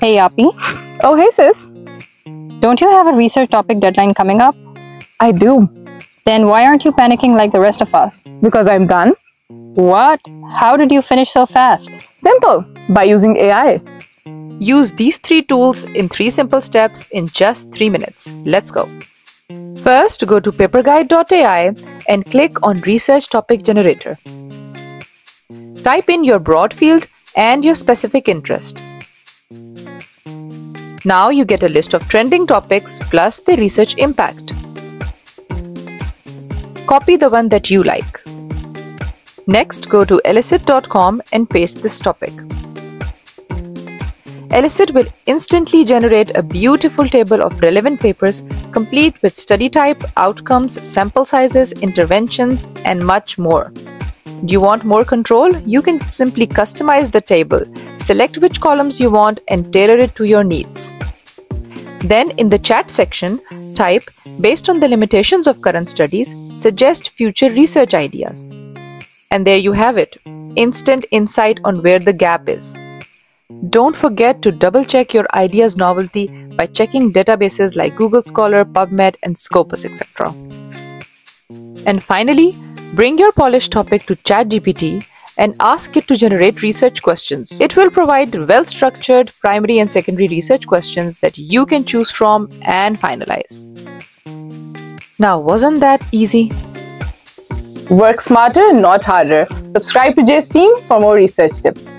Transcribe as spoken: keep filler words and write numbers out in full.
Hey, Yapi. Oh, hey, sis. Don't you have a research topic deadline coming up? I do. Then why aren't you panicking like the rest of us? Because I'm done. What? How did you finish so fast? Simple. By using A I. Use these three tools in three simple steps in just three minutes. Let's go. First, go to paperguide dot A I and click on Research Topic Generator. Type in your broad field and your specific interest. Now you get a list of trending topics plus the research impact. Copy the one that you like. Next, go to elicit dot com and paste this topic. Elicit will instantly generate a beautiful table of relevant papers, complete with study type, outcomes, sample sizes, interventions, and much more. Do you want more control? You can simply customize the table, select which columns you want, and tailor it to your needs. Then, in the chat section, type, based on the limitations of current studies, suggest future research ideas. And there you have it, instant insight on where the gap is. Don't forget to double-check your idea's novelty by checking databases like Google Scholar, PubMed, and Scopus, et cetera. And finally, bring your polished topic to ChatGPT and ask it to generate research questions. It will provide well-structured primary and secondary research questions that you can choose from and finalize. Now, wasn't that easy? Work smarter, not harder. Subscribe to J S Team for more research tips.